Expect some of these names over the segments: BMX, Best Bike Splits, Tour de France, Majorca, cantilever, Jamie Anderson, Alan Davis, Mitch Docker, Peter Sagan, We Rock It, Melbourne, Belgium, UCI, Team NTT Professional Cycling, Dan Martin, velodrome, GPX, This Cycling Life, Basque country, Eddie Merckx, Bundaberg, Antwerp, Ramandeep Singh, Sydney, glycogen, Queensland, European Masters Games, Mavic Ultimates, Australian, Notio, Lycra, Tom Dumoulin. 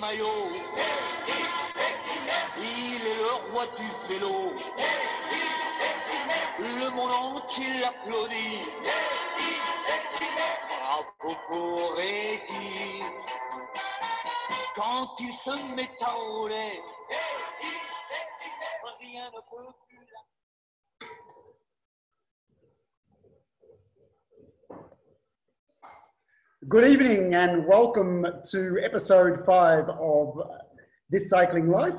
le maillot. Il est le roi du vélo. Le monde entier l'applaudit. Bravo pour Eddie. Quand il se met à rouler, rien ne peut plus l'arrêter. Good evening and welcome to episode 5 of This Cycling Life.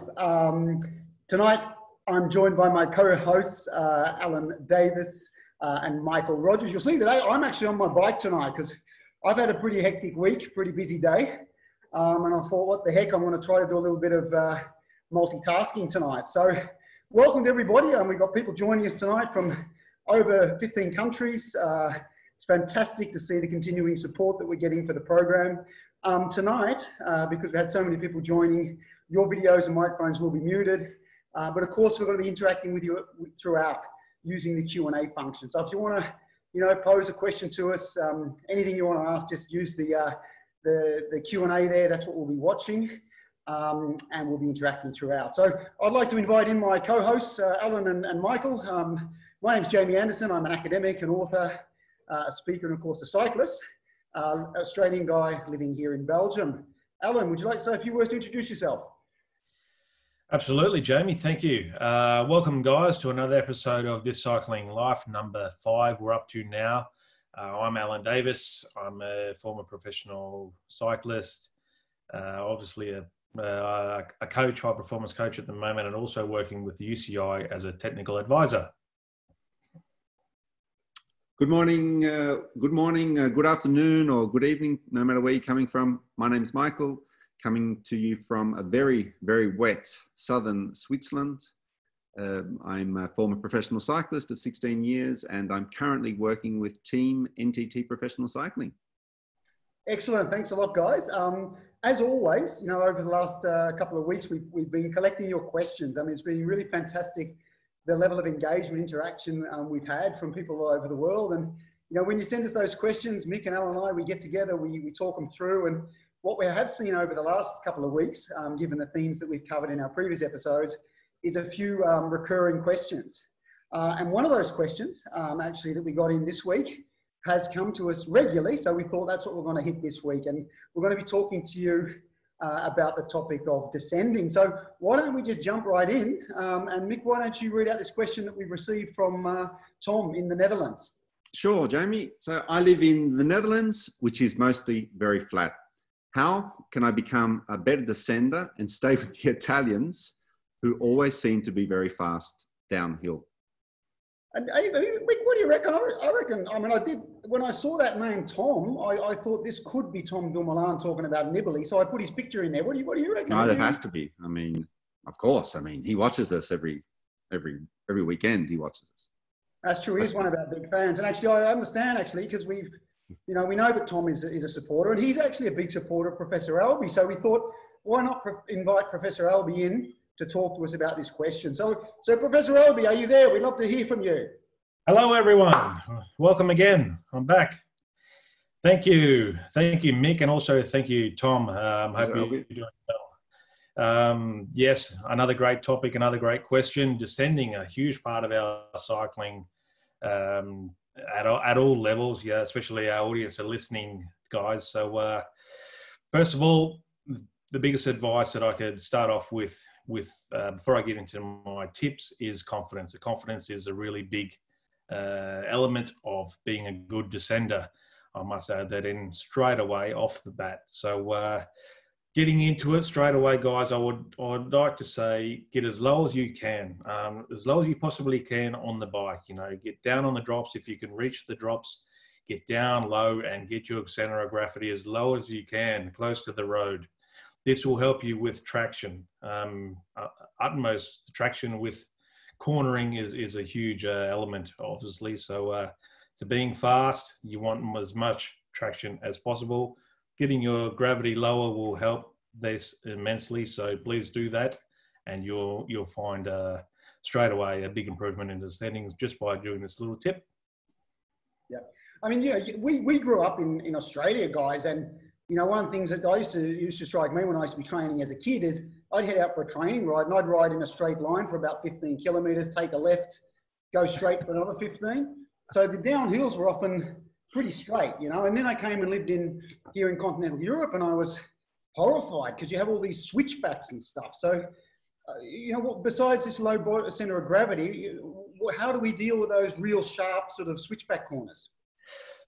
Tonight I'm joined by my co-hosts Alan Davis and Michael Rogers. You'll see today I'm actually on my bike tonight because I've had a pretty hectic week, pretty busy day. And I thought, what the heck, I'm going to try to do a little bit of multitasking tonight. So welcome to everybody. We've got people joining us tonight from over 15 countries. It's fantastic to see the continuing support that we're getting for the program. Tonight, because we've had so many people joining, your videos and microphones will be muted. But of course, we're going to be interacting with you throughout using the Q&A function. So if you want to, pose a question to us, anything you want to ask, just use the Q&A there. That's what we'll be watching and we'll be interacting throughout. So I'd like to invite in my co-hosts, Alan and Michael. My name's Jamie Anderson. I'm an academic, an author, a speaker and, of course, a cyclist, Australian guy living here in Belgium. Alan, would you like to say a few words to introduce yourself? Absolutely, Jamie. Thank you. Welcome, guys, to another episode of This Cycling Life, number 5 we're up to now. I'm Alan Davis. I'm a former professional cyclist, obviously a coach, high-performance coach at the moment, and also working with the UCI as a technical advisor. Good morning, good afternoon, or good evening, no matter where you're coming from. My name's Michael, coming to you from a very, very wet southern Switzerland. I'm a former professional cyclist of 16 years, and I'm currently working with Team NTT Professional Cycling. Excellent. Thanks a lot, guys. As always, over the last couple of weeks, we've been collecting your questions. It's been really fantastic, the level of engagement, interaction we've had from people all over the world. And, when you send us those questions, Mick and Alan and I, we get together, we talk them through. And what we have seen over the last couple of weeks, given the themes that we've covered in our previous episodes, is a few recurring questions. And one of those questions, actually, that we got in this week has come to us regularly. So we thought that's what we're going to hit this week. And we're going to be talking to you about the topic of descending. So why don't we just jump right in? And Mick, why don't you read out this question that we've received from Tom in the Netherlands? Sure, Jamie. So I live in the Netherlands, which is mostly very flat. How can I become a better descender and stay with the Italians, who always seem to be very fast downhill? And Mick, what do you reckon? I did, when I saw that name Tom, I thought this could be Tom Dumoulin talking about Nibali, so I put his picture in there. What do you reckon? No, that has to be. Of course. He watches us every weekend. He watches us. That's true. He is one of our big fans, and actually, I understand because we've, we know that Tom is a supporter, and he's actually a big supporter of Professor Albie. So we thought, why not invite Professor Albie in to talk to us about this question. So Professor Albie, are you there? We'd love to hear from you. Hello, everyone. Welcome again. I'm back. Thank you. Thank you, Mick, and also thank you, Tom. Hope you're doing well. Yes, another great topic, another great question. Descending, a huge part of our cycling at all levels, especially our audience are listening, guys. So first of all, the biggest advice that I could start off with before I get into my tips is confidence. The confidence is a really big element of being a good descender. I must add that in straight away off the bat. So getting into it straight away, guys, I would like to say get as low as you can, as low as you possibly can on the bike. Get down on the drops. If you can reach the drops, get down low and get your center of gravity as low as you can, close to the road. This will help you with traction. Utmost traction with cornering is a huge element, obviously. So to being fast, you want as much traction as possible. Getting your gravity lower will help this immensely. So please do that, and you'll find straight away a big improvement in descending just by doing this little tip. Yeah, we grew up in Australia, guys, and you know, one of the things that used to strike me when I used to be training as a kid is I'd head out for a training ride and I'd ride in a straight line for about 15 kilometres, take a left, go straight for another 15. So the downhills were often pretty straight, you know. And then I came and lived here in continental Europe, and I was horrified because you have all these switchbacks and stuff. So, you know, besides this low centre of gravity, how do we deal with those real sharp sort of switchback corners?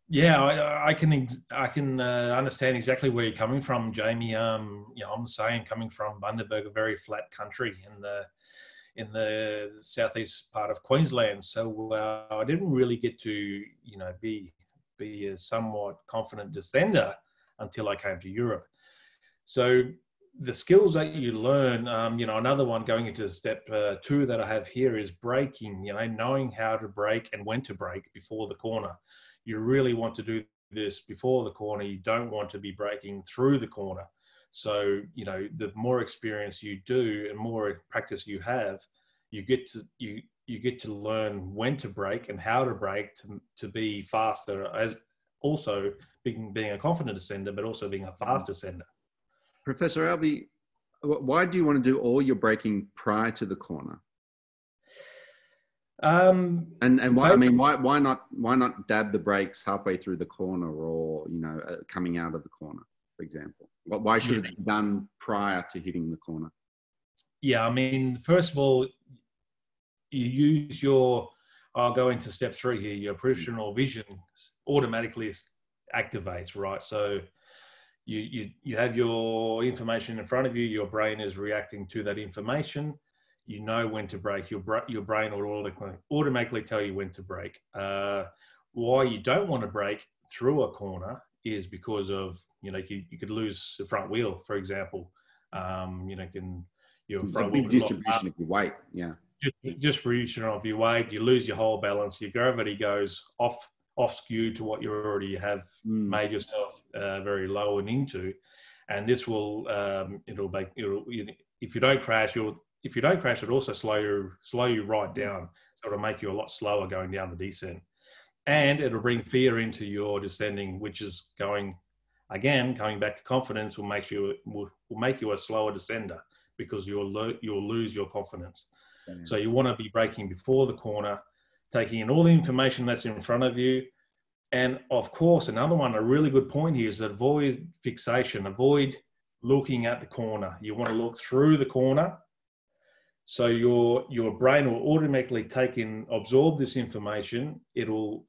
Yeah, I can understand exactly where you're coming from, Jamie. You know, I'm the same, coming from Bundaberg, a very flat country in the southeast part of Queensland. So I didn't really get to, you know, be a somewhat confident descender until I came to Europe. So the skills that you learn, you know, another one going into step two that I have here is braking. You know, knowing how to brake and when to brake before the corner. You really want to do this before the corner. You don't want to be braking through the corner. So, you know, the more experience you do and more practice you have, you get to learn when to brake and how to brake to be faster, as also being a confident ascender, but also being a fast ascender. Professor Albie, why do you want to do all your braking prior to the corner? And why, I mean, why not dab the brakes halfway through the corner, or, you know, coming out of the corner, for example? Why should it be done prior to hitting the corner? Yeah, I mean, first of all, you use your, I'll go into step three here, your peripheral vision automatically activates, right? So you have your information in front of you, your brain is reacting to that information. You know when to brake. Your brain will automatically tell you when to brake. Why you don't want to brake through a corner is because of, you know, you could lose the front wheel, for example. You know, your front wheel distribution of your weight. Yeah, distribution of your weight. You lose your whole balance. Your gravity goes off skew to what you already have made yourself very low and into, and this will if you don't crash, if you don't crash, it also slow you right down. So it'll make you a lot slower going down the descent. And it'll bring fear into your descending, which is going back to confidence, will make you a slower descender, because you'll lose your confidence. Mm-hmm. So you want to be braking before the corner, taking in all the information that's in front of you. And of course, another one, a really good point here, is avoid fixation, avoid looking at the corner. You want to look through the corner. So your brain will automatically absorb this information. It'll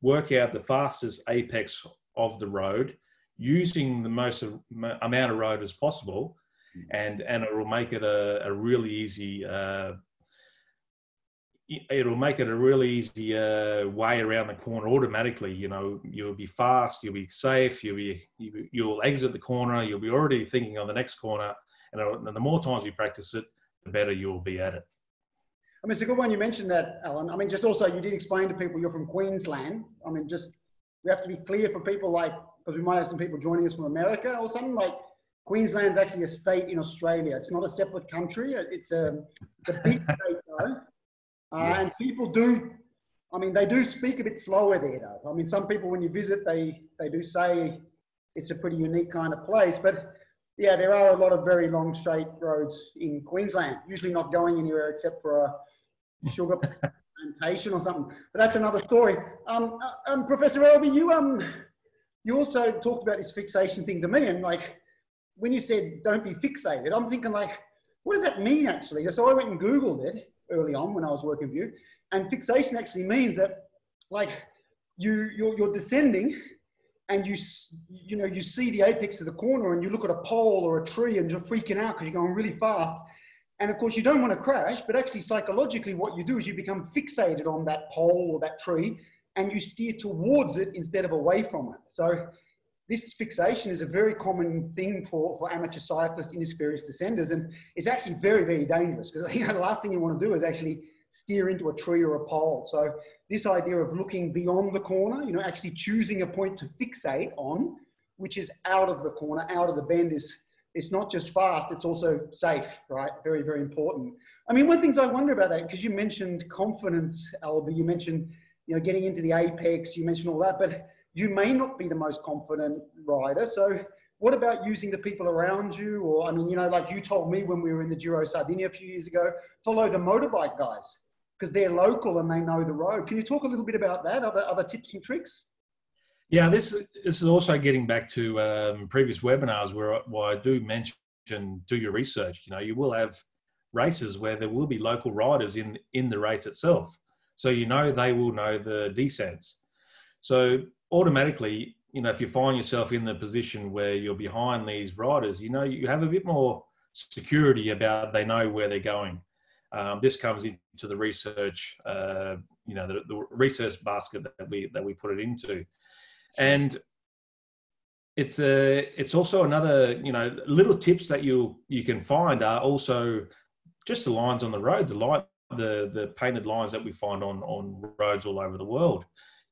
work out the fastest apex of the road, using the most amount of road as possible, and it will make it a really easy way around the corner automatically. You know, you'll be fast, you'll be safe, you'll exit the corner, you'll be already thinking on the next corner, and the more times you practice it, the better you'll be at it. I mean, it's a good one you mentioned that, Alan. I mean, just also, you did explain to people you're from Queensland. I mean, just, we have to be clear for people, like, because we might have some people joining us from America or something, like, Queensland's actually a state in Australia. It's not a separate country. It's a big state, though. Yes. And people do, I mean, they do speak a bit slower there, though. I mean, some people, when you visit, they do say it's a pretty unique kind of place, but yeah, there are a lot of very long straight roads in Queensland, usually not going anywhere except for a sugar plantation or something. But that's another story. Professor Albie, you also talked about this fixation thing to me, and like, when you said don't be fixated, I'm thinking, like, what does that mean actually? So I went and Googled it early on when I was working with you, and fixation actually means that, like, you're descending, and you see the apex of the corner, and you look at a pole or a tree, and you're freaking out because you're going really fast. And of course, you don't want to crash, but actually psychologically what you do is you become fixated on that pole or that tree, and you steer towards it instead of away from it. So this fixation is a very common thing for amateur cyclists, inexperienced descenders, and it's actually very, very dangerous, because, you know, the last thing you want to do is actually steer into a tree or a pole. So this idea of looking beyond the corner, you know, actually choosing a point to fixate on, which is out of the corner, out of the bend, it's not just fast, it's also safe, right? Very, very important. I mean, one of the things I wonder about that, because you mentioned confidence, Albie, you mentioned, you know, getting into the apex, you mentioned all that, but you may not be the most confident rider. So What about using the people around you? Or, I mean, you know, like you told me when we were in the Giro Sardinia a few years ago, follow the motorbike guys because they're local and they know the road. Can you talk a little bit about that? Other tips and tricks? Yeah, this is also getting back to previous webinars where I do mention do your research. You know, you will have races where there will be local riders in the race itself. So, you know, they will know the descents. So automatically, you know, if you find yourself in the position where you're behind these riders, you know, you have a bit more security about they know where they're going. This comes into the research, you know, the research basket that we put it into. And it's also another, you know, little tips that you can find are also just the lines on the road, the painted lines that we find on roads all over the world.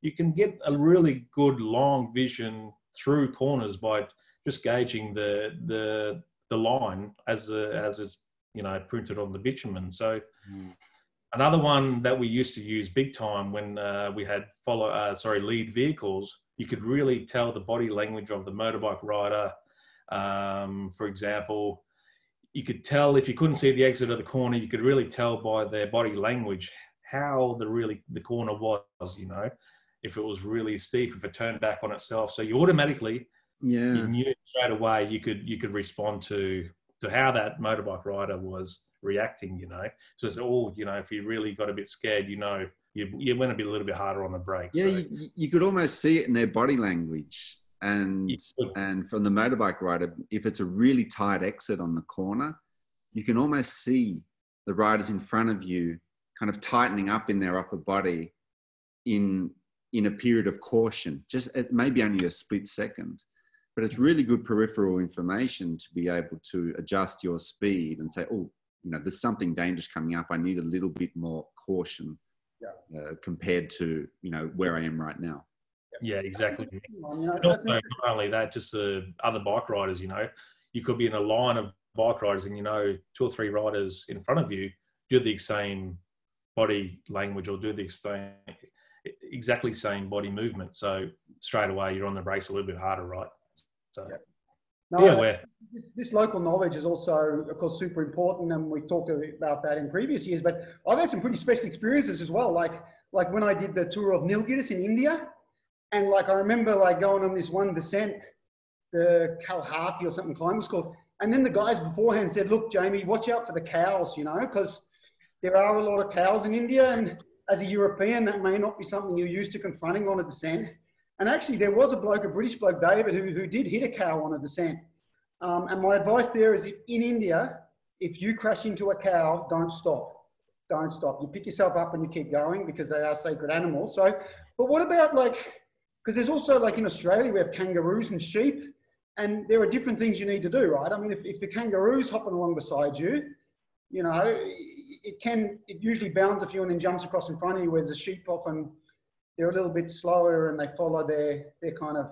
You can get a really good long vision through corners by just gauging the line as it's, you know, printed on the bitumen. So another one that we used to use big time when we had lead vehicles, you could really tell the body language of the motorbike rider. For example, you could tell if you couldn't see the exit of the corner, you could really tell by their body language how the corner was, you know, if it was really steep, if it turned back on itself. So you automatically, you knew straight away, you could respond to how that motorbike rider was reacting, you know. So it's all, you know, if you really got a bit scared, you know, you went a bit, a little bit harder on the brakes. Yeah, so you could almost see it in their body language. And from the motorbike rider, if it's a really tight exit on the corner, you can almost see the riders in front of you kind of tightening up in their upper body in a period of caution. Just it may be only a split second, but it's really good peripheral information to be able to adjust your speed and say, oh, you know, there's something dangerous coming up. I need a little bit more caution compared to, you know, where I am right now. Yeah, exactly. And also, not only that, just the other bike riders, you know, you could be in a line of bike riders and, you know, two or three riders in front of you do the same body language or do the exactly same body movement. So straight away, you're on the brakes a little bit harder, right? So, yeah. No, this local knowledge is also, of course, super important. And we talked about that in previous years, but I've had some pretty special experiences as well. Like when I did the tour of Nilgiris in India, and like I remember like going on this one descent, the Kalhati or something climb was called, and then the guys beforehand said, "Look, Jamie, watch out for the cows, you know, because there are a lot of cows in India, and as a European, that may not be something you're used to confronting on a descent." And actually, there was a British bloke, David, who did hit a cow on a descent. And my advice there is, in India, if you crash into a cow, don't stop. Don't stop. You pick yourself up and you keep going because they are sacred animals. So, but what about like, because there's also like in Australia, we have kangaroos and sheep, and there are different things you need to do, right? I mean, if the kangaroo's hopping along beside you, you know, it usually bounds a few and then jumps across in front of you, whereas the sheep often, they're a little bit slower and they follow their kind of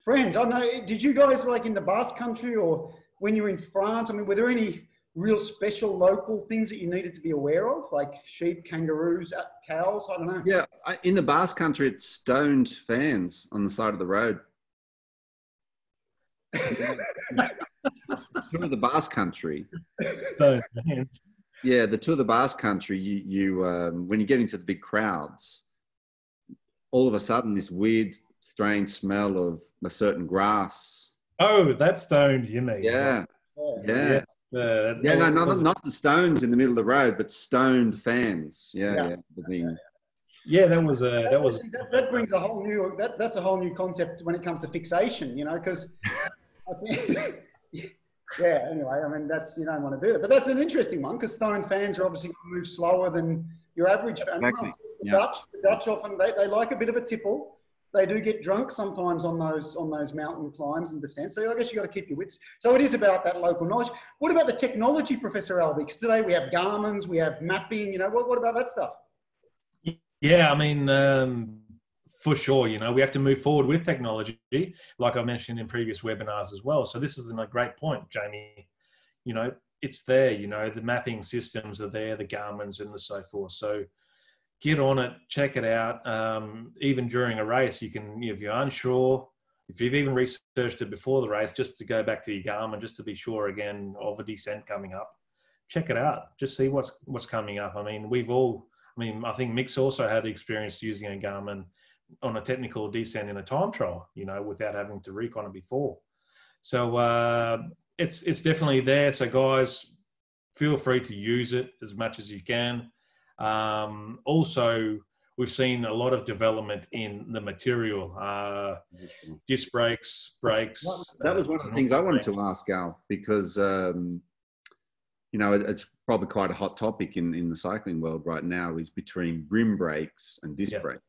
friends. I don't know, did you guys like in the Basque country or when you're in France, I mean, were there any real special local things that you needed to be aware of, like sheep, kangaroos, cows? I don't know. Yeah, in the Basque country, it's stoned fans on the side of the road. Tour of the Basque country. Stoned fans. Yeah, the Tour of the Basque country. When you get into the big crowds, all of a sudden, this weird, strange smell of a certain grass. Oh, that's stoned, you mean? Yeah, yeah. Yeah, not the stones in the middle of the road, but stoned fans. Yeah, that brings a whole new. That's a whole new concept when it comes to fixation, you know, because. Yeah. Anyway, I mean, that's, you don't want to do that, but that's an interesting one because stoned fans are obviously going to move slower than your average fan. Exactly. The Dutch often they like a bit of a tipple. They do get drunk sometimes on those mountain climbs and descents. So I guess you got to keep your wits. So it is about that local knowledge. What about the technology, Professor Albie? Because today we have Garmin's, we have mapping. You know, what about that stuff? Yeah, I mean, for sure. You know, we have to move forward with technology, like I mentioned in previous webinars as well. So this is a great point, Jamie. You know, it's there. You know, the mapping systems are there, the Garmin's and the so forth. So get on it, check it out. Even during a race, you can, if you're unsure, if you've even researched it before the race, just to go back to your Garmin, just to be sure again of the descent coming up, check it out. Just see what's coming up. I mean, we've all, I mean, I think Mick's also had experience using a Garmin on a technical descent in a time trial, you know, without having to recon it before. So it's definitely there. So guys, feel free to use it as much as you can. Also, we've seen a lot of development in the material, disc brakes, brakes. That was one of the things I wanted to ask, Al, because, you know, it's probably quite a hot topic in the cycling world right now, is between rim brakes and disc brakes.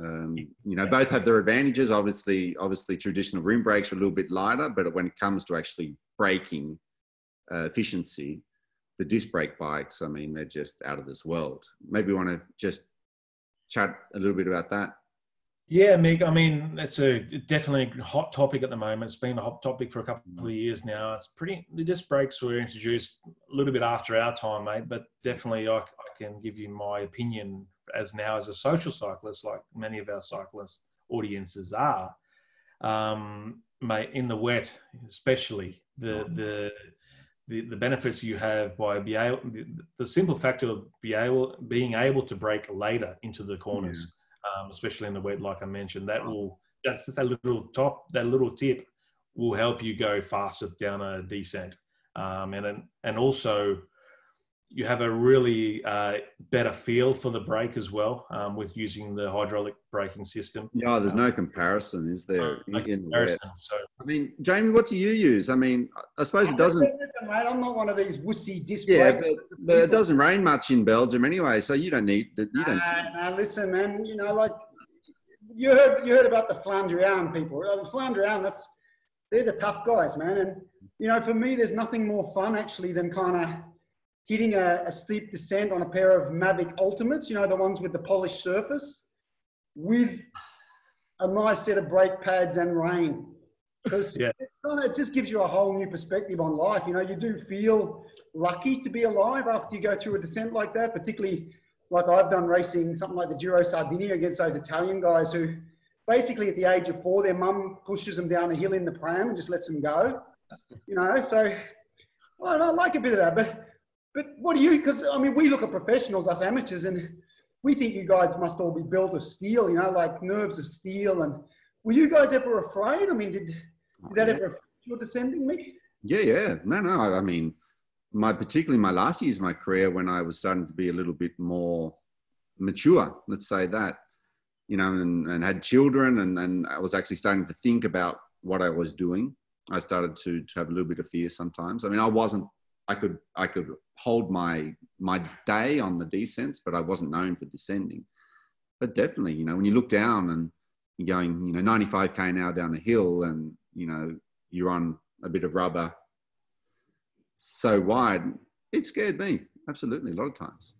You know, both have their advantages. Obviously, traditional rim brakes are a little bit lighter, but when it comes to actually braking efficiency, the disc brake bikes, I mean, they're just out of this world. Maybe you want to just chat a little bit about that. Yeah, Mick, I mean, it's a definitely hot topic at the moment. It's been a hot topic for a couple of years now. It's pretty, the disc brakes were introduced a little bit after our time, mate, but definitely I can give you my opinion as now as a social cyclist, like many of our cyclist audiences are. Mate, in the wet, especially, the benefits you have by the simple fact of being able to brake later into the corners, especially in the wet, like I mentioned, that's just that little tip will help you go faster down a descent. And also you have a really better feel for the brake as well, with using the hydraulic braking system. Yeah, there's no comparison, is there? No comparison, so. I mean, Jamie, what do you use? I mean, I suppose it doesn't... Listen, mate, I'm not one of these wussy disc brakes. But it doesn't rain much in Belgium anyway, so you don't need... listen, man, you know, like, you heard about the Flandrian people. Flandrian, they're the tough guys, man. And, you know, for me, there's nothing more fun, actually, than kind of... hitting a steep descent on a pair of Mavic Ultimates, you know, the ones with the polished surface, with a nice set of brake pads and rain. Because it just gives you a whole new perspective on life. You know, you do feel lucky to be alive after you go through a descent like that, particularly like I've done racing, something like the Giro Sardinia against those Italian guys who basically at the age of 4, their mum pushes them down a hill in the pram and just lets them go. You know, so I like a bit of that, But what do you, because, I mean, we look at professionals, us amateurs, and we think you guys must all be built of steel, you know, like nerves of steel. And were you guys ever afraid? I mean, did that ever affect your descending, Mick? Yeah. No. I mean, particularly my last years of my career, when I was starting to be a little bit more mature, let's say that, you know, and had children, and I was actually starting to think about what I was doing. I started to have a little bit of fear sometimes. I mean, I could hold my day on the descents, but I wasn't known for descending. But definitely, you know, when you look down and you're going, you know, 95k an hour down a hill, and you know you're on a bit of rubber so wide, it scared me absolutely a lot of times.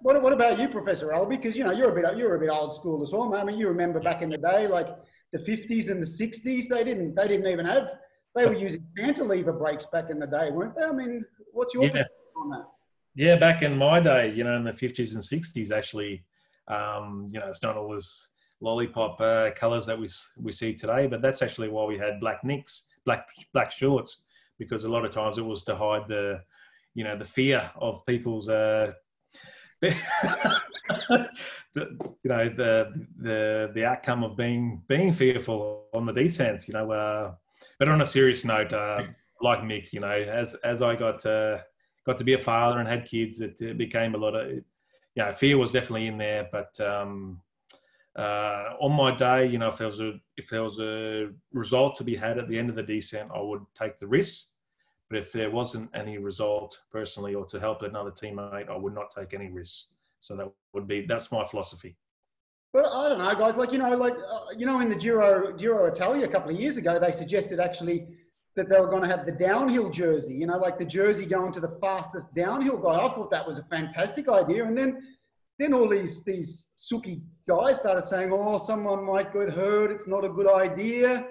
What about you, Professor Albie? Because you know you're a bit old school as well. I mean, you remember back in the day, like the 50s and the 60s, they didn't even have. They were using cantilever brakes back in the day, weren't they? I mean, what's your perspective on that? Yeah, back in my day, you know, in the 50s and 60s, actually, you know, it's not always lollipop colours that we see today, but that's actually why we had black nicks, black shorts, because a lot of times it was to hide the, you know, the fear of people's, the outcome of being fearful on the descents, you know. But on a serious note, like Mick, you know, as I got to be a father and had kids, it became a lot of, you know, fear was definitely in there. But on my day, you know, if there was a result to be had at the end of the descent, I would take the risk. But if there wasn't any result personally or to help another teammate, I would not take any risk. So that's my philosophy. Well, I don't know, guys. Like, in the Giro Italia a couple of years ago, they suggested actually that they were going to have the downhill jersey. You know, like the jersey going to the fastest downhill guy. I thought that was a fantastic idea. And then all these sookie guys started saying, "Oh, someone might get hurt. It's not a good idea."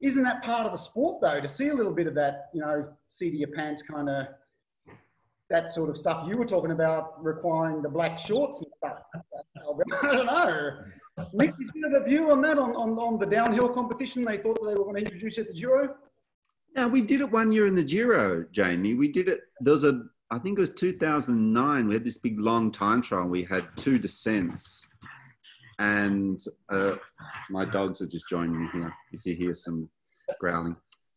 Isn't that part of the sport though? To see a little bit of that, you know, see to your pants kind of that sort of stuff you were talking about, requiring the black shorts and stuff. I don't know. Mitch, is there a view on that, on the downhill competition? They thought they were going to introduce at the Giro? No, we did it one year in the Giro, Jamie. We did it, there was a, I think it was 2009, we had this big long time trial. We had 2 descents. And my dogs are just joining me here, if you hear some growling.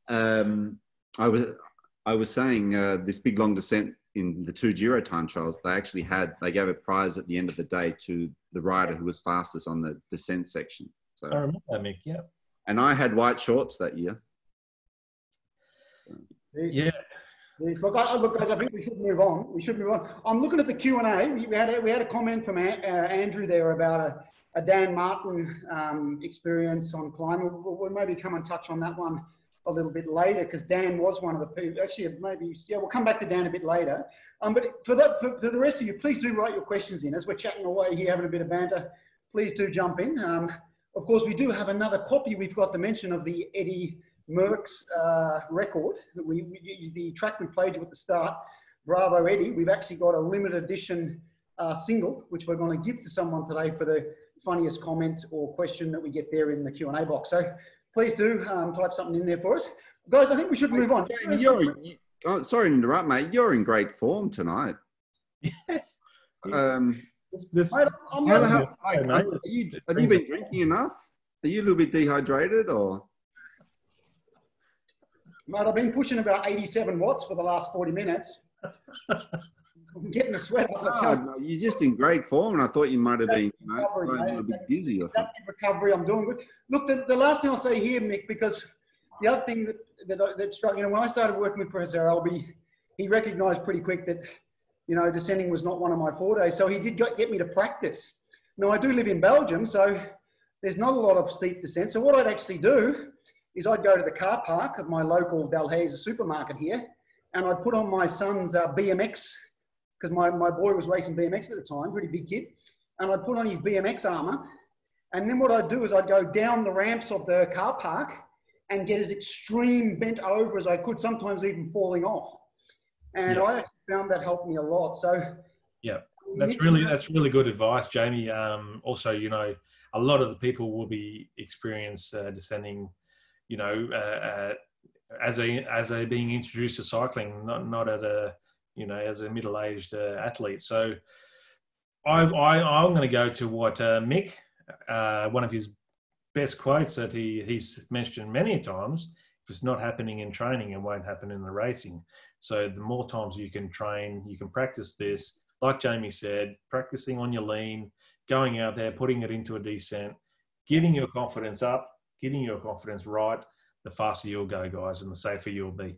I was saying this big long descent in the 2 Giro time trials, they actually had, they gave a prize at the end of the day to the rider who was fastest on the descent section. So, I remember that, Mick, yeah. And I had white shorts that year. Yeah. Look, guys, I think we should move on. We should move on. I'm looking at the Q&A. We had a comment from Andrew there about a Dan Martin experience on climbing. We'll maybe come and touch on that one a little bit later, because Dan was one of the people. Actually, maybe, yeah, we'll come back to Dan a bit later. But for the rest of you, please do write your questions in. As we're chatting away here, having a bit of banter, please do jump in. Of course, we do have another copy. We've got the mention of the Eddie Merckx record, the track we played you at the start, Bravo Eddie. We've actually got a limited edition single, which we're going to give to someone today for the funniest comment or question that we get there in the Q&A box. So please do type something in there for us. Guys, I think we should move on. Jamie, sorry to interrupt, mate. You're in great form tonight. Have you been drinking enough? Are you a little bit dehydrated or...? Mate, I've been pushing about 87 watts for the last 40 minutes. I'm getting a sweat up. No, you're just in great form, and I thought you might have been a little bit dizzy or something. Recovery, I'm doing good. Look, the last thing I'll say here, Mick, because the other thing that struck, you know, when I started working with Professor Albie, he recognised pretty quick that, you know, descending was not one of my fortes, so he did get me to practice. Now, I do live in Belgium, so there's not a lot of steep descent, so what I'd actually do is I'd go to the car park of my local Delhaize supermarket here, and I'd put on my son's BMX, because my boy was racing BMX at the time, pretty big kid, and I'd put on his BMX armour, and then what I'd do is I'd go down the ramps of the car park and get as extreme bent over as I could, sometimes even falling off. And yeah. I actually found that helped me a lot, so... Yeah, that's really good advice, Jamie. Also, you know, a lot of the people will be experienced descending, you know, as a being introduced to cycling, not at a, you know, as a middle-aged athlete. So I'm going to go to what Mick, one of his best quotes that he's mentioned many times: if it's not happening in training, it won't happen in the racing. So the more times you can train, you can practice this, like Jamie said, practicing on your lean, going out there, putting it into a descent, getting your confidence up, getting your confidence right, the faster you'll go, guys, and the safer you'll be.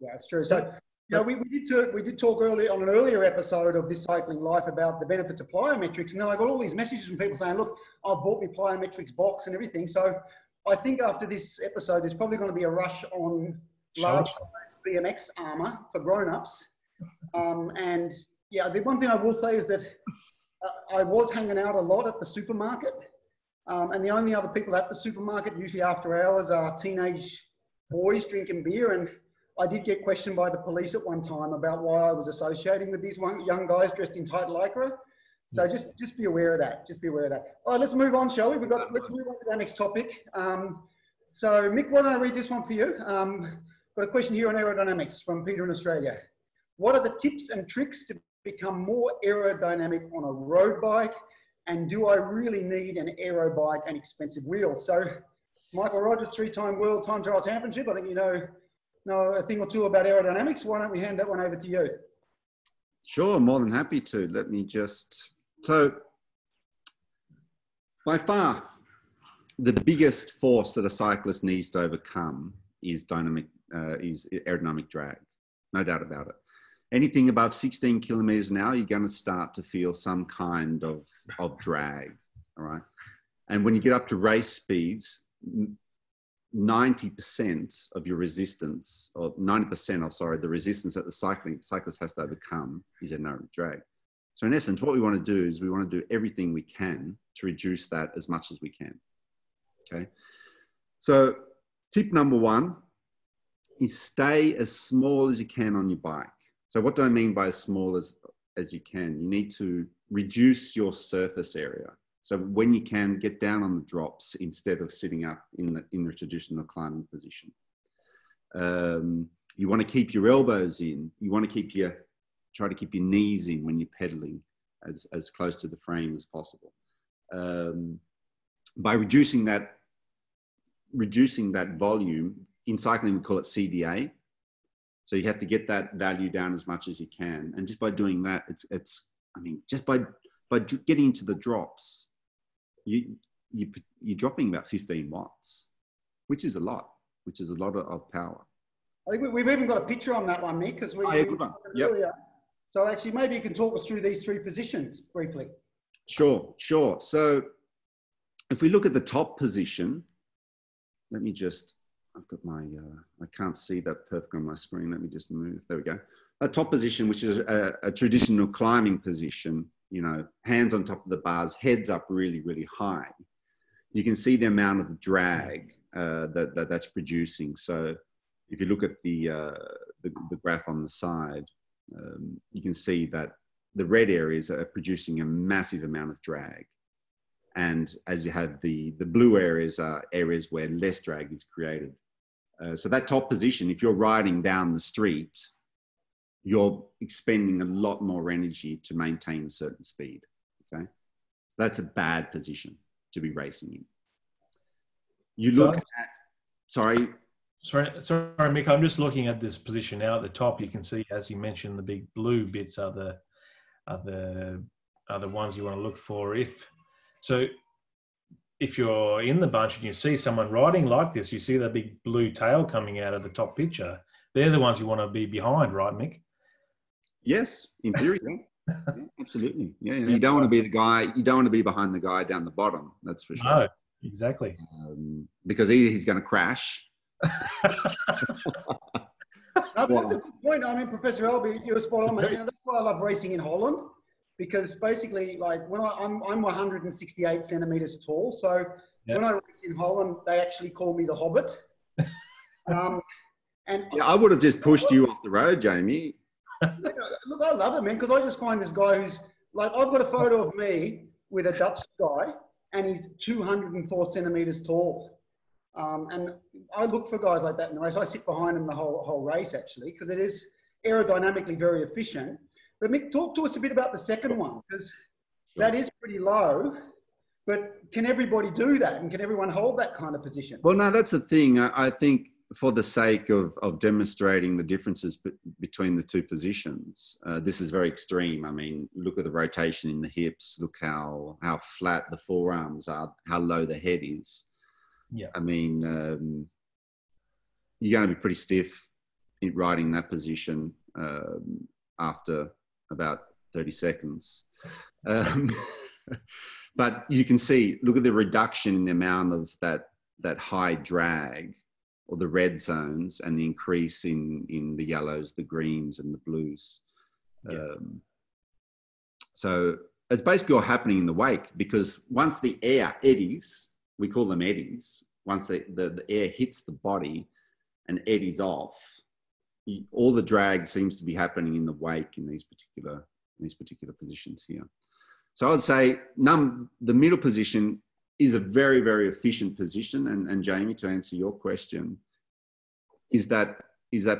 Yeah, it's true. So, you know, we did talk earlier on an earlier episode of This Cycling Life about the benefits of plyometrics, and then I got all these messages from people saying, look, I've bought me plyometrics box and everything. So I think after this episode, there's probably going to be a rush on large-size BMX armour for grown-ups. And, yeah, the one thing I will say is that I was hanging out a lot at the supermarket. And the only other people at the supermarket, usually after hours, are teenage boys drinking beer. And I did get questioned by the police at one time about why I was associating with these young guys dressed in tight lycra. So just be aware of that. Just be aware of that. All right, let's move on, shall we? Let's move on to our next topic. So, Mick, why don't I read this one for you? Got a question here on aerodynamics from Peter in Australia. What are the tips and tricks to become more aerodynamic on a road bike? And do I really need an aero bike and expensive wheels? So, Michael Rogers, 3-time world time trial championship. I think you know a thing or two about aerodynamics. Why don't we hand that one over to you? Sure, more than happy to. Let me just... So, by far, the biggest force that a cyclist needs to overcome is aerodynamic drag. No doubt about it. Anything above 16 kilometers an hour, you're going to start to feel some kind of drag, all right? And when you get up to race speeds, 90% of your resistance, or 90%, I'm sorry, the resistance that the cyclist has to overcome is aerodynamic drag. So in essence, what we want to do is we want to do everything we can to reduce that as much as we can, okay? So tip number one is stay as small as you can on your bike. So what do I mean by as small as you can? You need to reduce your surface area. So when you can, get down on the drops instead of sitting up in the traditional climbing position. You want to keep your elbows in. You want to keep try to keep your knees in when you're pedaling, as close to the frame as possible. By reducing that volume, in cycling we call it CDA. So you have to get that value down as much as you can. And just by doing that, just by getting into the drops, you're dropping about 15 watts, which is a lot of power. I think we've even got a picture on that one, Mick, because we earlier. So actually, maybe you can talk us through these three positions briefly. Sure. So if we look at the top position, let me just, I've got my, I can't see that perfect on my screen. Let me just move, there we go. That top position, which is a traditional climbing position, you know, hands on top of the bars, heads up really, really high. You can see the amount of drag that's producing. So if you look at the graph on the side, you can see that the red areas are producing a massive amount of drag. And as you have the blue areas are areas where less drag is created. So that top position, if you're riding down the street, you're expending a lot more energy to maintain a certain speed, okay? So that's a bad position to be racing in. You look at, sorry, Mick, I'm just looking at this position now at the top. You can see, as you mentioned, the big blue bits are the ones you want to look for. If you're in the bunch and you see someone riding like this, you see that big blue tail coming out of the top picture. They're the ones you want to be behind, right, Mick? Yes, in theory, yeah. Yeah, absolutely. Yeah. You don't want to be the guy, you don't want to be behind the guy down the bottom, that's for sure. No, exactly. Because either he's going to crash. That's a good point. I mean, Professor Albie, you were spot on, mate. You know, that's why I love racing in Holland, because basically, like, when I'm 168 centimeters tall, so when I race in Holland, they actually call me the Hobbit. And yeah, I would have just pushed you off the road, Jamie. Look, I love it, man, because I just find this guy who's like, I've got a photo of me with a Dutch guy, and he's 204 centimeters tall. And I look for guys like that in the race. I sit behind him the whole race, actually, because it is aerodynamically very efficient. But Mick, talk to us a bit about the second one, because that is pretty low. But can everybody do that, and can everyone hold that kind of position? Well, no, that's the thing. I think, for the sake of demonstrating the differences between the two positions, this is very extreme. I mean, look at the rotation in the hips, look how flat the forearms are, how low the head is. Yeah. I mean, you're going to be pretty stiff in riding that position after about 30 seconds. But you can see, look at the reduction in the amount of that high drag, or the red zones, and the increase in the yellows, the greens, and the blues. Yeah. So it's basically all happening in the wake, because once the air eddies, we call them eddies, once the air hits the body and eddies off, all the drag seems to be happening in the wake in these particular positions here. So I would say the middle position is a very, very efficient position. And Jamie, to answer your question, is that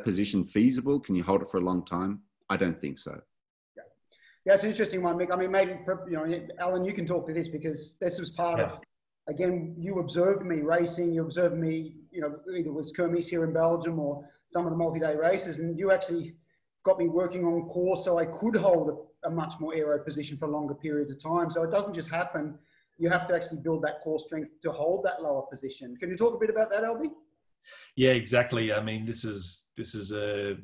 position feasible? Can you hold it for a long time? I don't think so. Yeah, it's an interesting one, Mick. I mean, maybe, you know, Alan, you can talk to this, because this was part of, again, you observed me racing, you observed me, you know, either it was Kermis here in Belgium or some of the multi-day races, and you actually got me working on course so I could hold a much more aero position for longer periods of time. So it doesn't just happen. You have to actually build that core strength to hold that lower position. Can you talk a bit about that, Albie? Yeah, exactly. I mean, this is a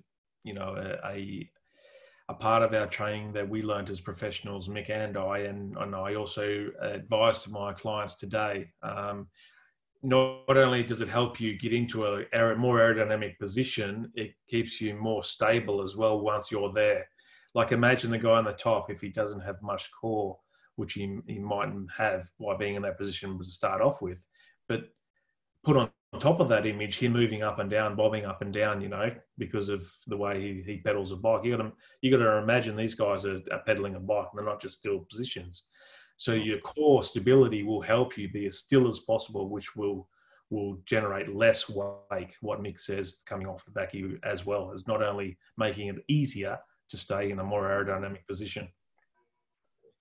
part of our training that we learned as professionals, Mick and I, and I also advise to my clients today. Not only does it help you get into a more aerodynamic position, it keeps you more stable as well once you're there. Like, imagine the guy on the top, if he doesn't have much core, which he mightn't have by being in that position to start off with. But put on top of that image, him moving up and down, bobbing up and down, you know, because of the way he pedals a bike. You got to imagine these guys are pedaling a bike, and they're not just still positions. So your core stability will help you be as still as possible, which will generate less wake, what Mick says, coming off the back of you, as well as not only making it easier to stay in a more aerodynamic position.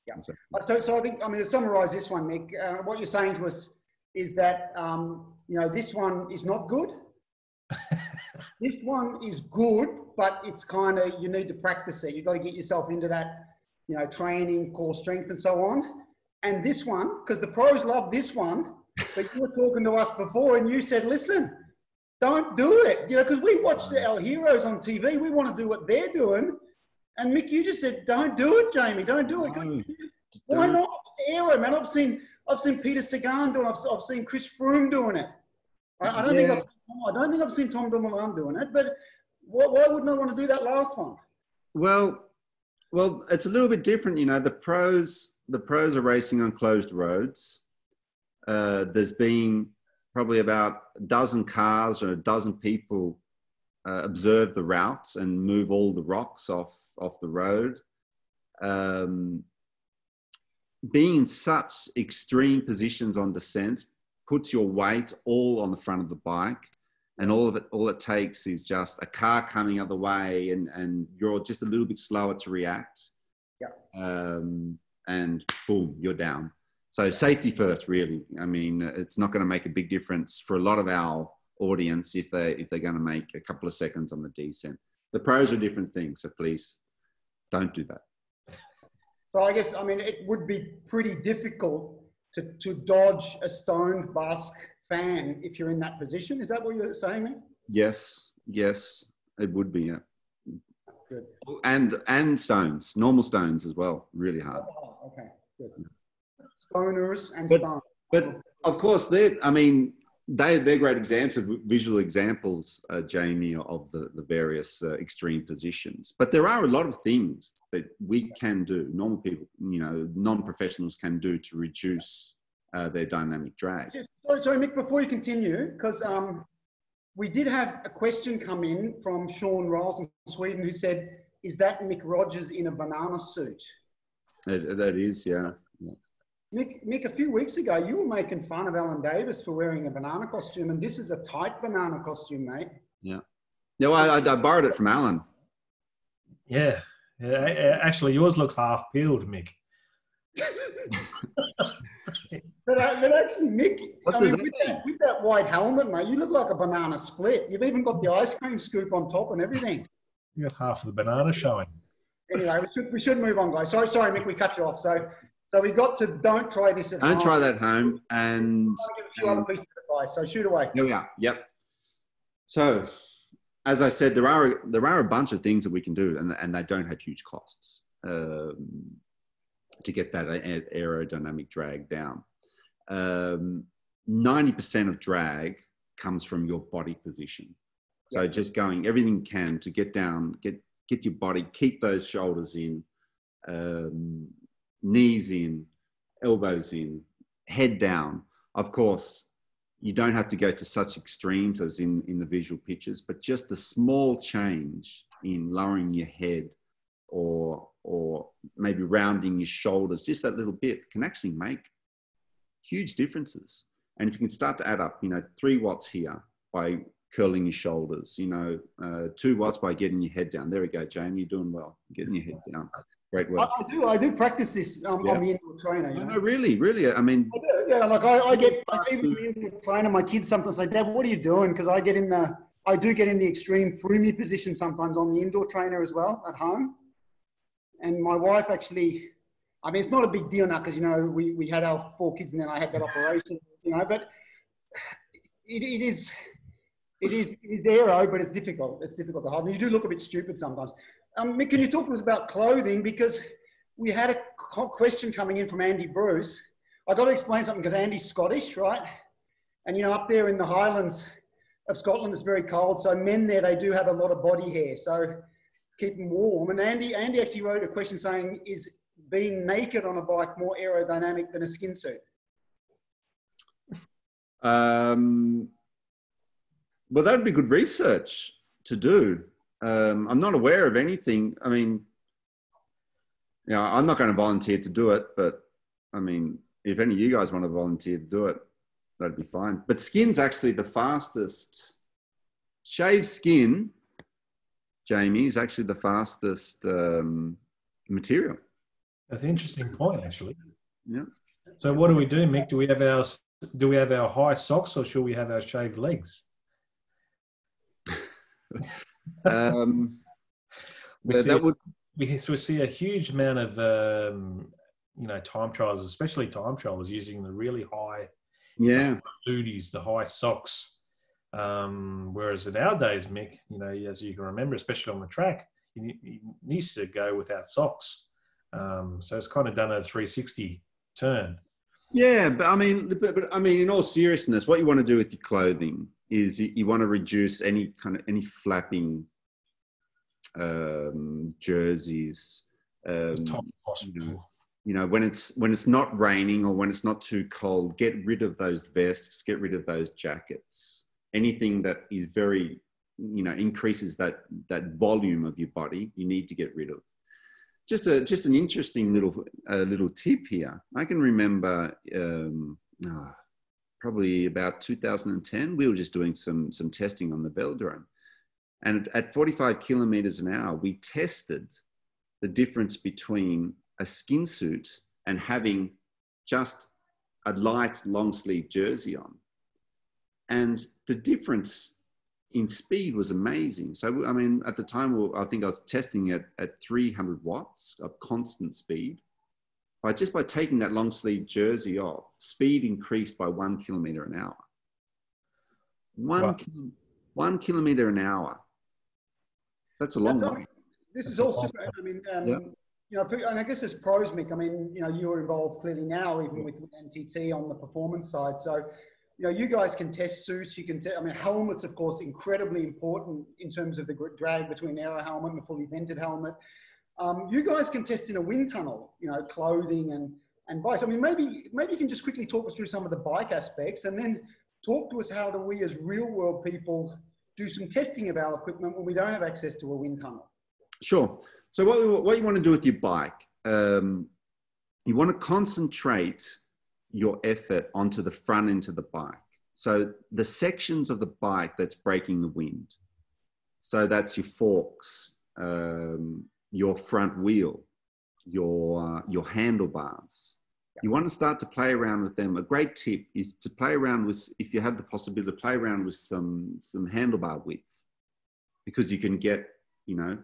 Yeah. So I think, I mean, to summarise this one, Mick, what you're saying to us is that, you know, this one is not good. This one is good, but it's kind of, you need to practice it. You've got to get yourself into that, you know, training, core strength and so on. And this one, because the pros love this one, but you were talking to us before and you said, listen, don't do it. You know, because we watch our heroes on TV. We want to do what they're doing. And Mick, you just said, don't do it, Jamie. Don't do it. No, why not? It's aero, man. I've seen Peter Sagan doing it. I've seen Chris Froome doing it. I don't think I've seen Tom Dumoulin doing it. But why wouldn't I want to do that last one? Well, it's a little bit different. You know, the pros are racing on closed roads. There's been probably about a dozen cars or a dozen people observe the routes and move all the rocks off the road. Being in such extreme positions on descent puts your weight all on the front of the bike, and all it takes is just a car coming other way, and you're just a little bit slower to react. Yeah. And boom, you're down. So safety first, really. I mean, it's not going to make a big difference for a lot of our audience if they're going to make a couple of seconds on the descent. The pros are different things, so please don't do that. So I guess, I mean, it would be pretty difficult to dodge a stoned Basque fan if you're in that position. Is that what you're saying, mate? Yes, it would be, yeah. Good. And stones, normal stones as well, really hard. Oh, okay, good. Yeah. Stoners and stones. But of course, they're great examples, visual examples, Jamie, of the various extreme positions. But there are a lot of things that we can do, normal people, you know, non-professionals can do to reduce their dynamic drag. So Mick, before you continue, because we did have a question come in from Sean Riles in Sweden, who said, is that Mick Rogers in a banana suit? That is, yeah. Mick, a few weeks ago, you were making fun of Alan Davis for wearing a banana costume, and this is a tight banana costume, mate. Yeah. No, I borrowed it from Alan. Yeah. Actually, yours looks half-peeled, Mick. but actually, Mick, I mean, with that white helmet, mate, you look like a banana split. You've even got the ice cream scoop on top and everything. You got half of the banana showing. Anyway, we should move on, guys. Sorry, Mick, we cut you off. So we got to don't try this at home. Don't try that at home. And I'll give a few other pieces of advice. So shoot away. Here we are. Yep. So as I said, there are a bunch of things that we can do, and they don't have huge costs to get that aerodynamic drag down. 90% of drag comes from your body position. So yep. Just going everything you can to get down, get your body, keep those shoulders in. Knees in, elbows in, head down. Of course, you don't have to go to such extremes as in the visual pictures, but just a small change in lowering your head or maybe rounding your shoulders, just that little bit can actually make huge differences. And if you can start to add up, you know, 3 watts here by curling your shoulders, you know, 2 watts by getting your head down. There we go, Jamie, you're doing well, getting your head down. Great work. I do practice this on the indoor trainer. You know? No, really. I mean, I do, yeah. Like I get even the indoor trainer. My kids sometimes say, "Dad, what are you doing?" Because I do get in the extreme Froomey position sometimes on the indoor trainer as well at home. And my wife actually, I mean, it's not a big deal now because you know we had our 4 kids and then I had that operation, you know. But it is aero, but it's difficult. It's difficult to hold. And you do look a bit stupid sometimes. Mick, can you talk to us about clothing? Because we had a question coming in from Andy Bruce. I got to explain something because Andy's Scottish, right? And, you know, up there in the Highlands of Scotland, it's very cold. So men there, they do have a lot of body hair. So keep them warm. And Andy actually wrote a question saying, is being naked on a bike more aerodynamic than a skin suit? Well, that would be good research to do. I'm not aware of anything. I mean, you know, I'm not going to volunteer to do it, but I mean, if any of you guys want to volunteer to do it, that'd be fine. But skin's actually the fastest. Shaved skin, Jamie, is actually the fastest material. That's an interesting point, actually. Yeah. So what do we do, Mick? Do we have our high socks, or should we have our shaved legs? We see a huge amount of you know, time trials, especially time trials, using the really high booties, the high socks. Whereas in our days, Mick, you know, as you can remember, especially on the track, you used to go without socks. So it's kind of done a 360 turn. Yeah, but I mean, in all seriousness, what you want to do with your clothing is you want to reduce any kind of flapping jerseys. You know, when it's not raining or when it's not too cold, get rid of those vests, get rid of those jackets. Anything that is very, you know, increases that volume of your body, you need to get rid of. Just an interesting little tip here. I can remember probably about 2010, we were just doing some testing on the Velodrome, and at 45 kilometers an hour, we tested the difference between a skin suit and having just a light long sleeve jersey on, and the difference in speed was amazing. So, I mean, at the time, I think I was testing at 300 watts of constant speed. Just by taking that long sleeve jersey off, speed increased by 1 kilometer an hour. One kilometer an hour. That's a long way. This is also, I mean, you know, and I guess there's pros, Mick. I mean, you know, you're involved clearly now, even with NTT on the performance side. So, you know, you guys can test suits, you can test, I mean, helmets, of course, incredibly important in terms of the drag between narrow helmet and a fully vented helmet. You guys can test in a wind tunnel, you know, clothing and bikes. I mean, maybe you can just quickly talk us through some of the bike aspects, and then talk to us how do we as real world people do some testing of our equipment when we don't have access to a wind tunnel. Sure. So what you want to do with your bike, you want to concentrate your effort onto the front end of the bike. So the sections of the bike that's breaking the wind. So that's your forks, your front wheel, your handlebars. Yeah. You want to start to play around with them. A great tip is to play around with, if you have the possibility, to play around with some handlebar width, because you can get, you know,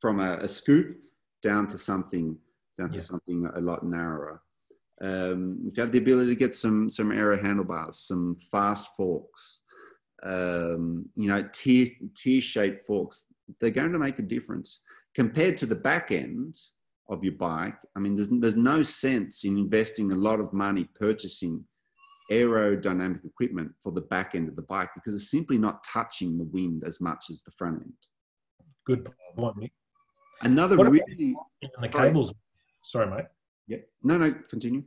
from a scoop down to something a lot narrower. If you have the ability to get some aero handlebars, some fast forks, you know, T-shaped forks, they're going to make a difference. Compared to the back end of your bike, I mean, there's no sense in investing a lot of money purchasing aerodynamic equipment for the back end of the bike, because it's simply not touching the wind as much as the front end. Good point, Mick. Another really... The cables. Sorry, mate. Yeah. No, continue.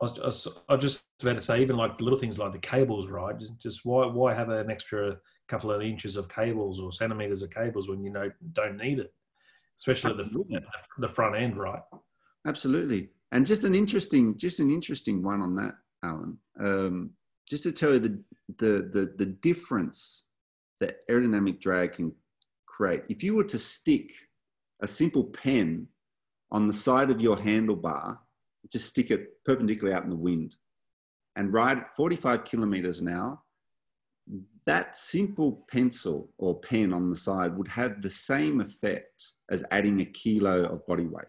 I was just about to say, even like little things like the cables, right? Just why have an extra couple of inches of cables or centimeters of cables when you know don't need it, especially at the front end, right? Absolutely. And just an interesting one on that, Alan. Just to tell you the difference that aerodynamic drag can create. If you were to stick a simple pen on the side of your handlebar, just stick it perpendicularly out in the wind and ride at 45 kilometers an hour, that simple pencil or pen on the side would have the same effect as adding a kilo of body weight.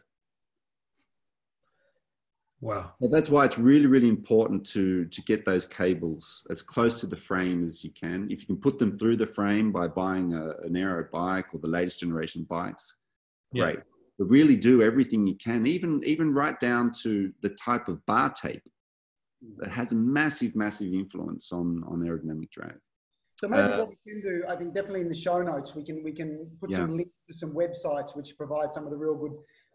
Wow. But that's why it's really, really important to get those cables as close to the frame as you can. If you can put them through the frame by buying an aero bike or the latest generation bikes, great. Yeah. But really do everything you can, even right down to the type of bar tape that has a massive, massive influence on aerodynamic drag. So maybe what we can do, I think definitely in the show notes, we can put some links to some websites which provide some of the real good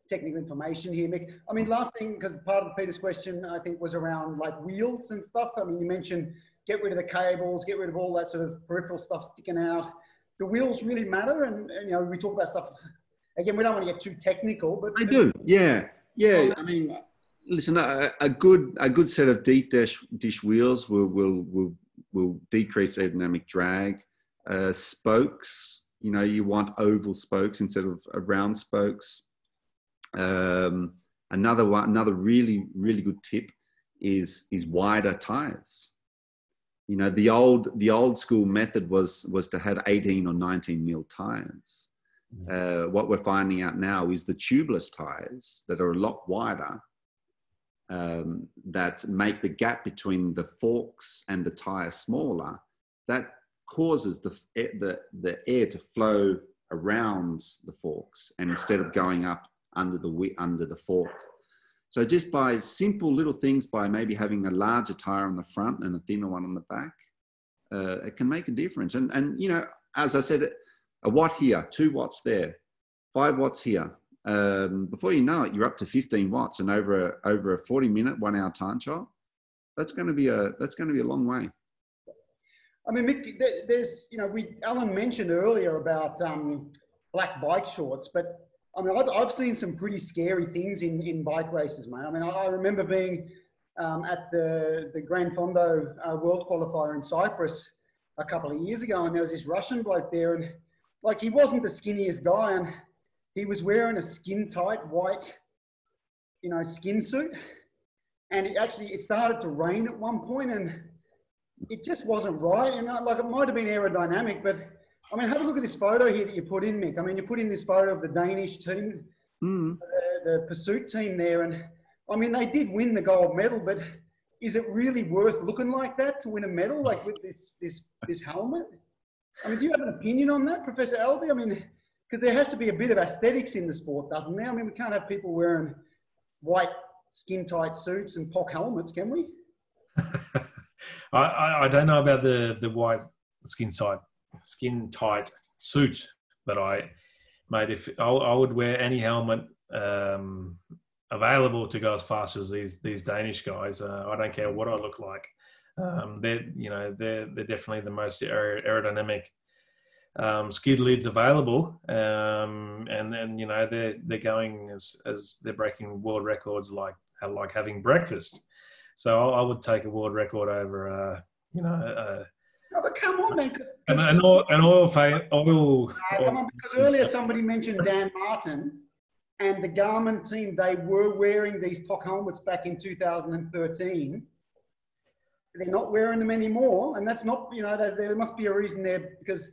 technical information here, Mick. I mean, last thing, because part of Peter's question, I think, was around like wheels and stuff. I mean, you mentioned get rid of the cables, get rid of all that sort of peripheral stuff sticking out. The wheels really matter, and you know, we talk about stuff... Again, we don't want to get too technical, but... I do, yeah. I mean, listen, a good set of deep dish wheels will decrease aerodynamic drag. Spokes, you know, you want oval spokes instead of round spokes. Another really good tip is wider tires. You know, the old school method was to have 18 or 19 mil tires. What we're finding out now is the tubeless tires that are a lot wider, that make the gap between the forks and the tire smaller. That causes the air to flow around the forks, and instead of going up under the fork. So just by simple little things, by maybe having a larger tire on the front and a thinner one on the back, it can make a difference. And you know, as I said, a watt here, 2 watts there, 5 watts here. Before you know it, you're up to 15 watts, and over a 40-minute, 1-hour time trial, that's going to be a long way. I mean, Mick, there's, you know, Alan mentioned earlier about black bike shorts, but I mean, I've seen some pretty scary things in bike races, mate. I mean, I remember being at the Grand Fondo World Qualifier in Cyprus a couple of years ago, and there was this Russian bloke there, and like, he wasn't the skinniest guy, and he was wearing a skin-tight white, you know, skin suit, and it started to rain at one point, and it just wasn't right. And like, it might have been aerodynamic, but I mean, have a look at this photo here that you put in, Mick. I mean, you put in this photo of the Danish team, the pursuit team there. And I mean, they did win the gold medal, but is it really worth looking like that to win a medal, like with this helmet? I mean, do you have an opinion on that, Professor Albie? I mean, because there has to be a bit of aesthetics in the sport, doesn't there? I mean, we can't have people wearing white skin-tight suits and POC helmets, can we? I don't know about the white skin tight suit, but I would wear any helmet available to go as fast as these Danish guys. I don't care what I look like. They're definitely the most aerodynamic skid leads available, and then, you know, they're going as they're breaking world records, like having breakfast. So I would take a world record over No, but come on, man. Come on, because earlier somebody mentioned Dan Martin and the Garmin team. They were wearing these POC helmets back in 2013. They're not wearing them anymore, and that's not, you know, there must be a reason there, because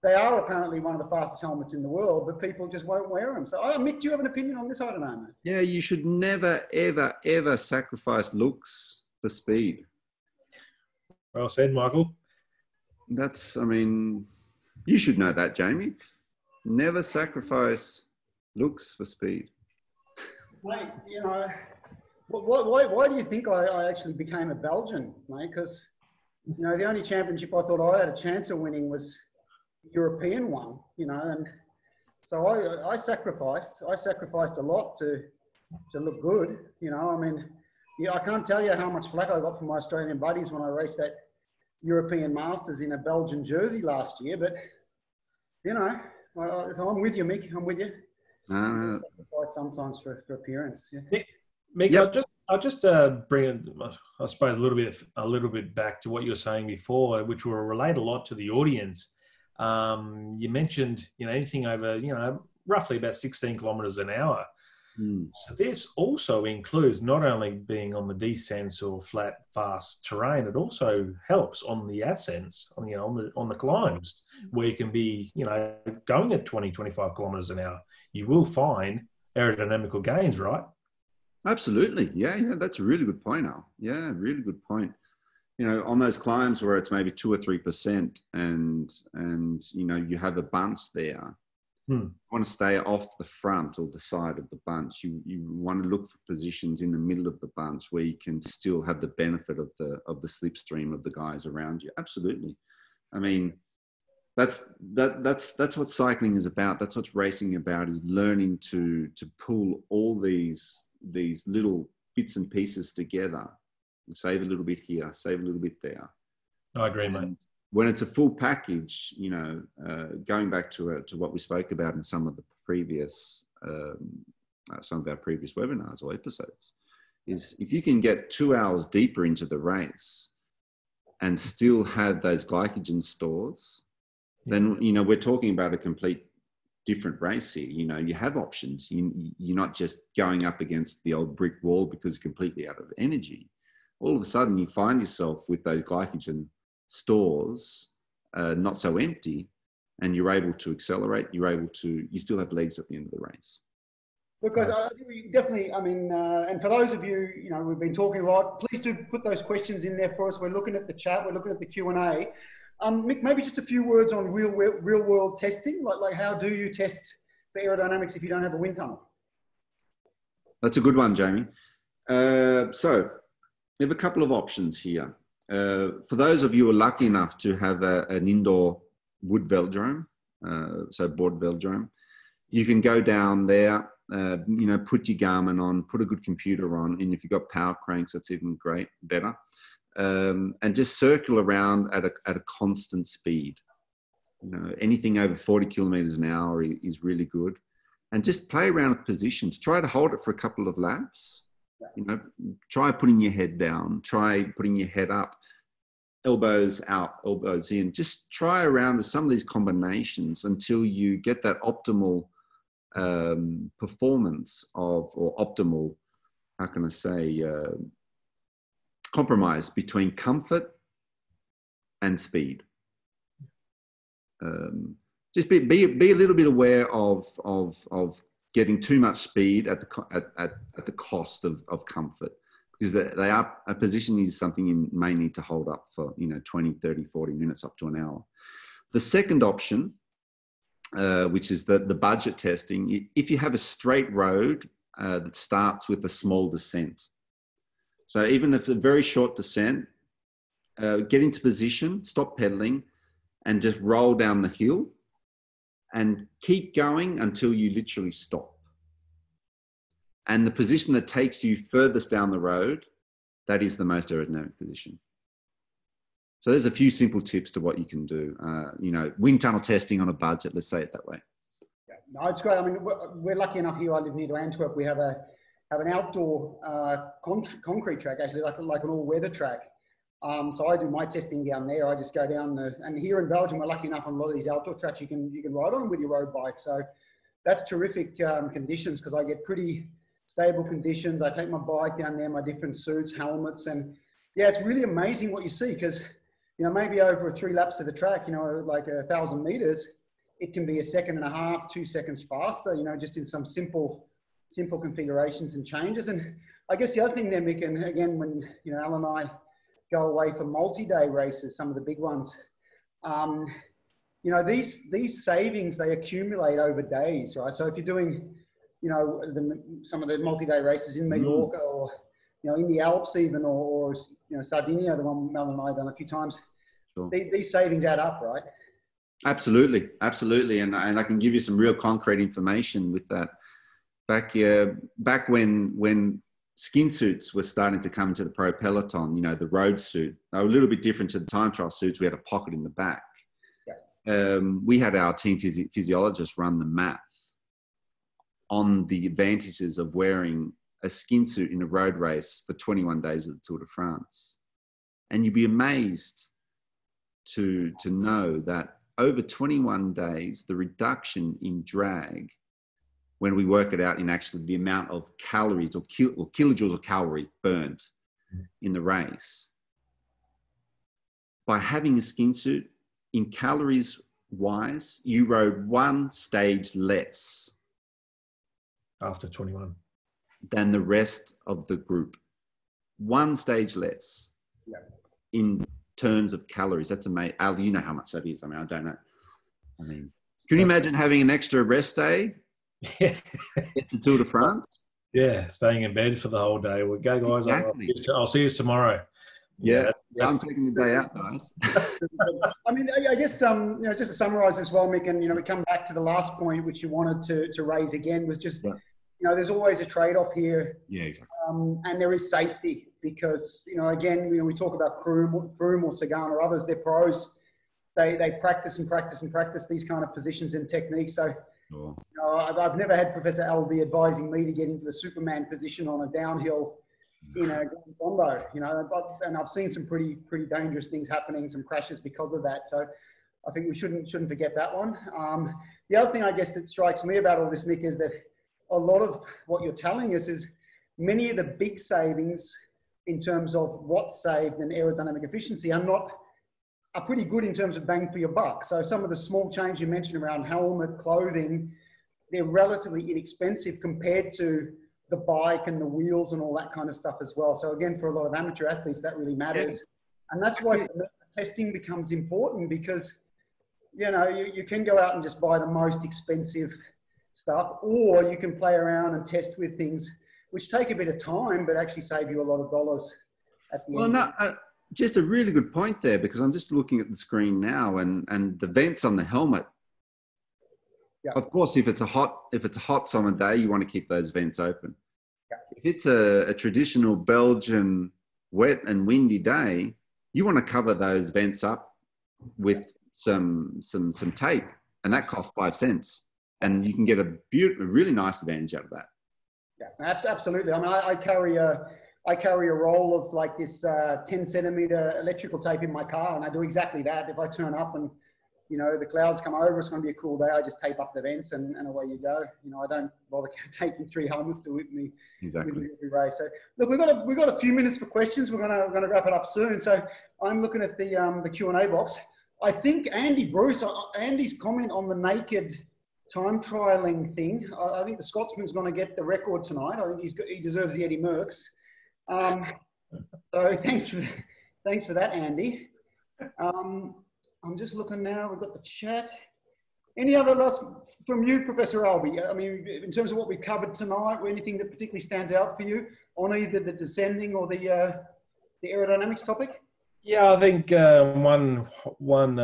they are apparently one of the fastest helmets in the world, but people just won't wear them. So, Mick, do you have an opinion on this? I don't know, mate. Yeah, you should never, ever, ever sacrifice looks for speed. Well said, Michael. That's, I mean, you should know that, Jamie. Never sacrifice looks for speed. Mate, you know, why do you think I actually became a Belgian, mate? Because, you know, the only championship I thought I had a chance of winning was the European one, you know, and so I sacrificed a lot to look good, you know. I mean, yeah, I can't tell you how much flack I got from my Australian buddies when I raced that European Masters in a Belgian jersey last year, but you know, so I'm with you, Mick. I'm with you. Sometimes for appearance, yeah. Mick, yep. I'll just bring it, I suppose, a little bit back to what you were saying before, which will relate a lot to the audience. You mentioned, you know, anything over, you know, roughly about 16 kilometers an hour. So this also includes not only being on the descents or flat, fast terrain, it also helps on the ascents, on the climbs, where you can be, you know, going at 20, 25 kilometres an hour. You will find aerodynamical gains, right? Absolutely. Yeah, that's a really good point, Al. Yeah, really good point. You know, on those climbs where it's maybe 2 or 3% and you know, you have a bunch there. You want to stay off the front or the side of the bunch. You want to look for positions in the middle of the bunch where you can still have the benefit of the slipstream of the guys around you. Absolutely. I mean, that's what cycling is about. That's what racing about, is learning to pull all these little bits and pieces together. Save a little bit here, save a little bit there. I agree, mate. When it's a full package, you know, going back to what we spoke about in some of our previous webinars or episodes, is if you can get 2 hours deeper into the race and still have those glycogen stores, then, you know, we're talking about a complete different race here. You know, you have options. You're not just going up against the old brick wall because you're completely out of energy. All of a sudden you find yourself with those glycogen stores not so empty, and you're able to accelerate. You're able to, you still have legs at the end of the race. Because I think we definitely, I mean, and for those of you, you know, we've been talking a lot, please do put those questions in there for us. We're looking at the chat, we're looking at the Q&A. Mick, maybe just a few words on real world testing. Like how do you test for aerodynamics if you don't have a wind tunnel? That's a good one, Jamie. So we have a couple of options here. For those of you who are lucky enough to have an indoor wood velodrome, so board velodrome, you can go down there, you know, put your Garmin on, put a good computer on, and if you've got power cranks, that's even great, better. And just circle around at a constant speed. You know, anything over 40 kilometers an hour is really good. And just play around with positions. Try to hold it for a couple of laps. You know, try putting your head down, try putting your head up, elbows out, elbows in. Just try around with some of these combinations until you get that optimal performance of, or optimal, how can I say, compromise between comfort and speed. Just be a little bit aware of getting too much speed at the cost of comfort, because they are, a position is something you may need to hold up for, you know, 20, 30, 40 minutes up to an hour. The second option, which is the budget testing. If you have a straight road that starts with a small descent, so even if a very short descent, get into position, stop pedaling, and just roll down the hill and keep going until you literally stop. And the position that takes you furthest down the road, that is the most aerodynamic position. So there's a few simple tips to what you can do. You know, wind tunnel testing on a budget, let's say it that way. Yeah, no, it's great. I mean, we're lucky enough here. I live near to Antwerp. We have an outdoor concrete track, actually, like an all-weather track. So I do my testing down there. I just go down the, and here in Belgium, we're lucky enough on a lot of these outdoor tracks you can ride on with your road bike. So that's terrific conditions, because I get pretty stable conditions. I take my bike down there, my different suits, helmets, and yeah, it's really amazing what you see, because, you know, maybe over 3 laps of the track, you know, like 1,000 meters, it can be a second and a half, 2 seconds faster, you know, just in some simple configurations and changes. And I guess the other thing there, Mick, and again, when, you know, Alan and I go away for multi-day races, some of the big ones, you know, these savings, they accumulate over days, right? So if you're doing, you know, some of the multi-day races in Majorca, or, you know, in the Alps even, or you know, Sardinia, the one Mel and I have done a few times. Sure. These savings add up, right? Absolutely, absolutely. And I can give you some real concrete information with that. Back when skin suits were starting to come into the pro peloton, you know, the road suit, they were a little bit different to the time trial suits. We had a pocket in the back. Yeah. We had our team physiologist run the math on the advantages of wearing a skin suit in a road race for 21 days of the Tour de France. And you'd be amazed to know that over 21 days, the reduction in drag, when we work it out in actually the amount of calories or kilojoules or calories burnt in the race, by having a skin suit, in calories wise, you rode one stage less after 21 than the rest of the group. One stage less, yeah, in terms of calories. That's amazing. Al, you know how much that is. I mean, I don't know. I mean, can you imagine having an extra rest day? Yeah. At the Tour de France? Yeah, staying in bed for the whole day. We'll go, guys. Exactly. I'll see you tomorrow. Yeah, I'm taking the day out, guys. I mean, I guess, you know, just to summarise as well, Mick, and, you know, we come back to the last point, which you wanted to raise again, was just, yeah, you know, there's always a trade-off here. Yeah, exactly. And there is safety, because, you know, again, you know, we talk about Froome or Sagan or others, they're pros. They practice and practice and practice these kind of positions and techniques. So, sure, you know, I've never had Professor Albie advising me to get into the Superman position on a downhill Grand Fondo, and I've seen some pretty dangerous things happening, some crashes because of that. So I think we shouldn't forget that one. The other thing I guess that strikes me about all this, Mick, is that a lot of what you're telling us is many of the big savings in terms of what's saved and aerodynamic efficiency are pretty good in terms of bang for your buck. So some of the small change you mentioned around helmet, clothing, they're relatively inexpensive compared to the bike and the wheels and all that kind of stuff as well. So again, for a lot of amateur athletes, that really matters. Yes. And that's why testing becomes important, because you can go out and just buy the most expensive stuff, or you can play around and test with things which take a bit of time but actually save you a lot of dollars at the end. Well, just a really good point there, because I'm just looking at the screen now and the vents on the helmet. Yeah. Of course, if it's a hot summer day, you want to keep those vents open. Yeah. If it's a traditional Belgian wet and windy day, you want to cover those vents up with some tape, and that costs 5 cents, and you can get a really nice advantage out of that. Yeah, absolutely. I mean, I carry a roll of like this 10 centimeter electrical tape in my car, and I do exactly that. If I turn up and the clouds come over, it's going to be a cool day, I just tape up the vents and away you go. I don't bother taking 3 helmets to with me. Exactly. With me every race. So look, we've got a few minutes for questions. We're going to wrap it up soon. So I'm looking at the Q&A box. I think Andy's comment on the naked time trialing thing. I think the Scotsman's going to get the record tonight. I think he deserves the Eddie Merckx. So thanks for that, Andy. I'm just looking now, we've got the chat. Any other last from you, Professor Albie? I mean, in terms of what we've covered tonight, or anything that particularly stands out for you on either the descending or the aerodynamics topic? Yeah, I think one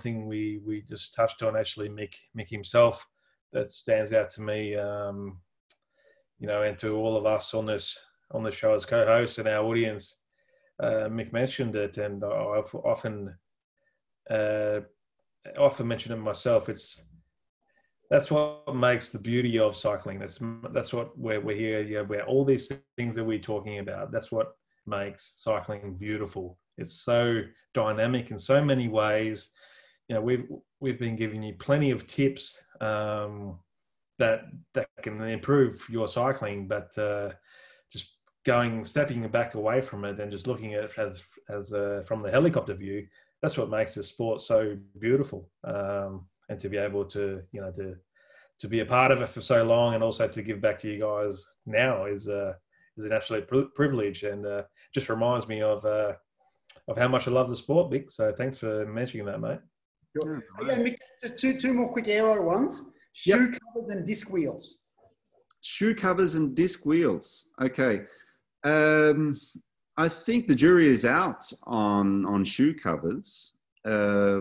thing we just touched on, actually, Mick himself, that stands out to me, and to all of us on the show as co-host and our audience. Mick mentioned it, and I've often mention it myself. That's what makes the beauty of cycling. That's what we're here. Where all these things that we're talking about. That's what makes cycling beautiful. It's so dynamic in so many ways. We've been giving you plenty of tips that can improve your cycling, but just stepping back away from it and just looking at it as from the helicopter view. That's what makes the sport so beautiful, and to be able to, to be a part of it for so long, and also to give back to you guys now is an absolute privilege, and just reminds me of how much I love the sport, Vic. So thanks for mentioning that, mate. Sure. Okay, Mick, just two more quick aero ones. Shoe covers and disc wheels. Shoe covers and disc wheels. Okay. I think the jury is out on shoe covers. There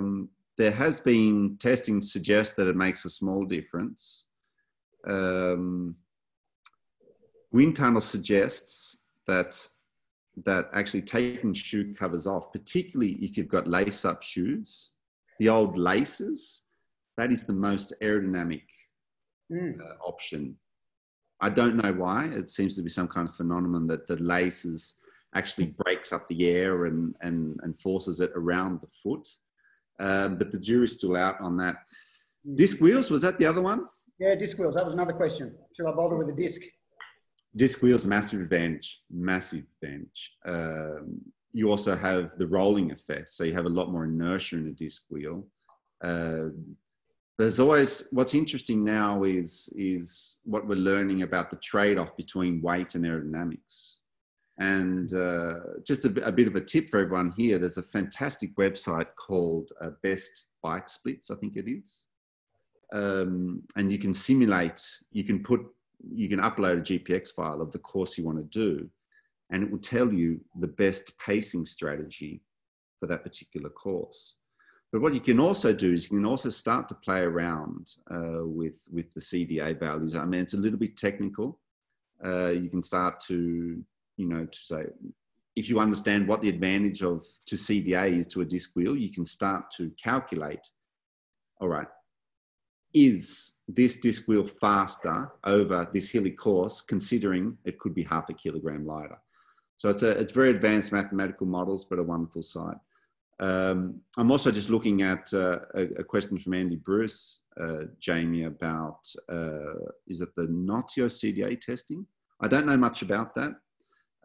has been testing to suggest that it makes a small difference. Wind Tunnel suggests that actually taking shoe covers off, particularly if you've got lace-up shoes, the old laces, that is the most aerodynamic option. I don't know why. It seems to be some kind of phenomenon that the laces actually breaks up the air and forces it around the foot. But the jury's still out on that. Disc wheels, was that the other one? Yeah, disc wheels. That was another question. Should I bother with the disc? Disc wheels, massive advantage. Massive advantage. You also have the rolling effect. So you have a lot more inertia in a disc wheel. There's always, what's interesting now is what we're learning about the trade-off between weight and aerodynamics. And just a bit of a tip for everyone here, there's a fantastic website called Best Bike Splits, I think it is. And you can simulate, you can upload a GPX file of the course you want to do, and it will tell you the best pacing strategy for that particular course. But what you can also do is you can also start to play around with the CDA values. I mean, it's a little bit technical. You can start to... to say, if you understand what the advantage to CDA is to a disc wheel, you can start to calculate, all right, is this disc wheel faster over this hilly course, considering it could be half a kilogram lighter? So it's very advanced mathematical models, but a wonderful site. I'm also just looking at a question from Andy Bruce, Jamie, about, is it the Notio CDA testing? I don't know much about that.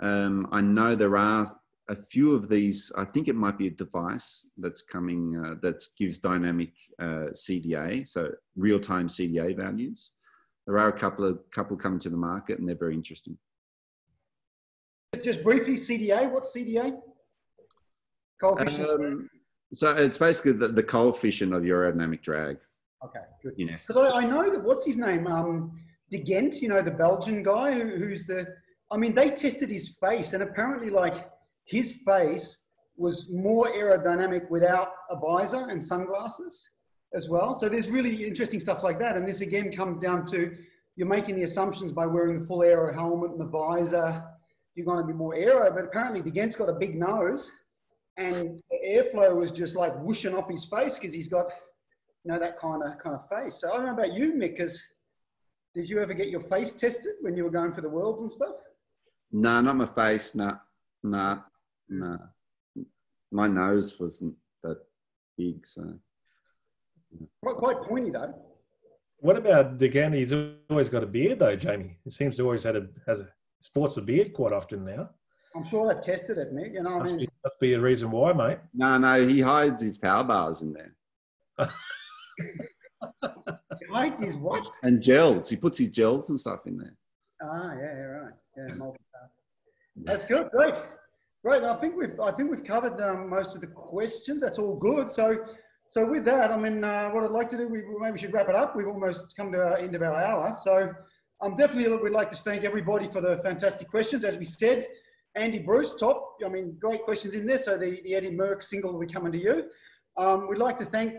I know there are a few of these. I think it might be a device that's coming that gives dynamic CDA, so real-time CDA values. There are a couple coming to the market, and they're very interesting. Just briefly, CDA. What's CDA? Coefficient. So it's basically the coefficient of your aerodynamic drag. Okay, good. Because I know that what's his name, De Gendt, the Belgian guy who's the. I mean, they tested his face, and apparently, like, his face was more aerodynamic without a visor and sunglasses as well. So there's really interesting stuff like that. And this again comes down to you're making the assumptions by wearing the full aero helmet and the visor, you're going to be more aero. But apparently, De Gendt's got a big nose, and the airflow was just like whooshing off his face because he's got, that kind of face. So I don't know about you, Mick, because did you ever get your face tested when you were going for the worlds and stuff? No, not my face. No. My nose wasn't that big, so. Quite pointy though. What about De Gendt? He's always got a beard though, Jamie. He seems to always sports a beard quite often now. I'm sure they've tested it, mate. Must be a reason why, mate. No, he hides his power bars in there. He hides his what? And gels. He puts his gels and stuff in there. Ah, yeah, right. Yeah, multitask. That's good. Great. I think we've covered most of the questions. That's all good. So with that, I mean, what I'd like to do, we maybe should wrap it up. We've almost come to the end of our hour. So definitely we'd like to thank everybody for the fantastic questions. As we said, Andy Bruce, top. I mean, great questions in there. So the Eddie Merckx single will be coming to you. We'd like to thank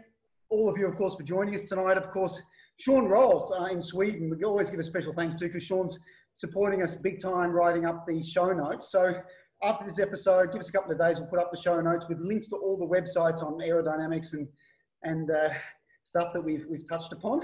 all of you, of course, for joining us tonight. Of course, Sean Rolls in Sweden. We always give a special thanks to, because Sean's supporting us big time, writing up the show notes. So after this episode, give us a couple of days, we'll put up the show notes with links to all the websites on aerodynamics and stuff that we've touched upon.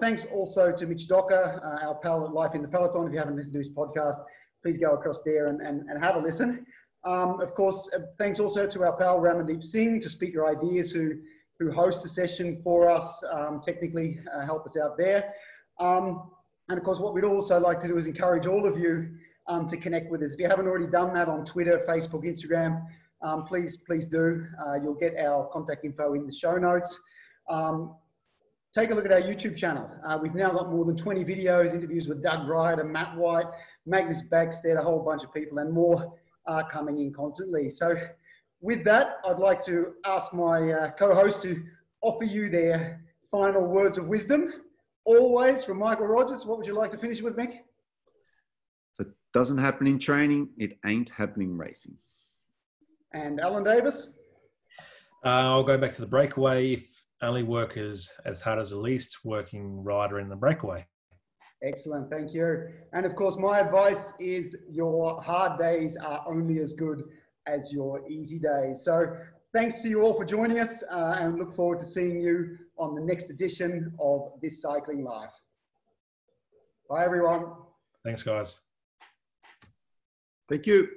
Thanks also to Mitch Docker, our pal at Life in the Peloton. If you haven't listened to his podcast, please go across there and have a listen. Of course, thanks also to our pal Ramandeep Singh, to Speak Your Ideas, who hosts the session for us, technically help us out there. And of course, what we'd also like to do is encourage all of you to connect with us. If you haven't already done that on Twitter, Facebook, Instagram, please do. You'll get our contact info in the show notes. Take a look at our YouTube channel. We've now got more than 20 videos, interviews with Doug Ryder, Matt White, Magnus Bagstead, a whole bunch of people, and more are coming in constantly. So with that, I'd like to ask my co-host to offer you their final words of wisdom. Always from Michael Rogers, what would you like to finish with, Mick? If it doesn't happen in training, it ain't happening racing. And Alan Davis? I'll go back to the breakaway. If only work as hard as the least working rider in the breakaway. Excellent, thank you. And of course, my advice is your hard days are only as good as your easy days. So thanks to you all for joining us, and look forward to seeing you on the next edition of This Cycling Life. Bye, everyone. Thanks, guys. Thank you.